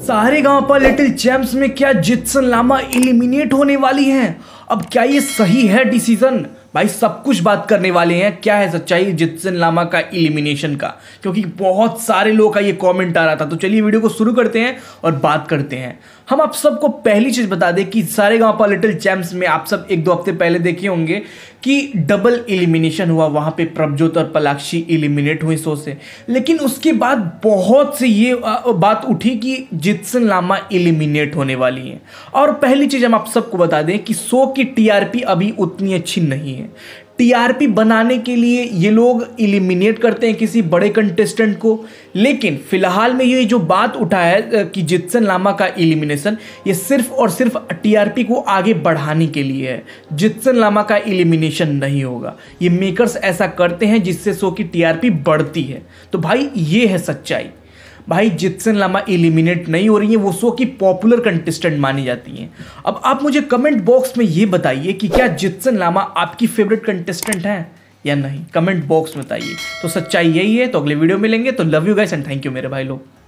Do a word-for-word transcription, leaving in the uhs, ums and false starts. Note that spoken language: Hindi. सारेगामापा लिटिल चैम्प्स में क्या जितसेन लामा एलिमिनेट होने वाली हैं? अब क्या ये सही है डिसीजन? भाई सब कुछ बात करने वाले हैं, क्या है सच्चाई जितसेन लामा का एलिमिनेशन का, क्योंकि बहुत सारे लोगों का ये कमेंट आ रहा था। तो चलिए वीडियो को शुरू करते हैं और बात करते हैं। हम आप सबको पहली चीज़ बता दें कि सारेगामापा लिटिल चैम्प्स में आप सब एक दो हफ्ते पहले देखे होंगे कि डबल एलिमिनेशन हुआ, वहाँ पे प्रभजोत और पलाक्षी एलिमिनेट हुई शो से। लेकिन उसके बाद बहुत से ये बात उठी कि जितसेन लामा एलिमिनेट होने वाली हैं। और पहली चीज़ हम आप सबको बता दें कि शो की टीआरपी अभी उतनी अच्छी नहीं है। टीआरपी बनाने के लिए ये लोग एलिमिनेट करते हैं किसी बड़े कंटेस्टेंट को, लेकिन फिलहाल में ये जो बात उठा है कि जितसेन लामा का एलिमिनेशन, ये सिर्फ और सिर्फ टीआरपी को आगे बढ़ाने के लिए है। जितसेन लामा का एलिमिनेशन नहीं होगा, ये मेकर्स ऐसा करते हैं जिससे शो की टीआरपी बढ़ती है। तो भाई ये है सच्चाई, भाई जितसेन लामा एलिमिनेट नहीं हो रही है, वो शो की पॉपुलर कंटेस्टेंट मानी जाती हैं। अब आप मुझे कमेंट बॉक्स में ये बताइए कि क्या जितसेन लामा आपकी फेवरेट कंटेस्टेंट हैं या नहीं, कमेंट बॉक्स में बताइए। तो सच्चाई यही है। तो अगले वीडियो में मिलेंगे। तो love you guys and thank you मेरे भाई लोग।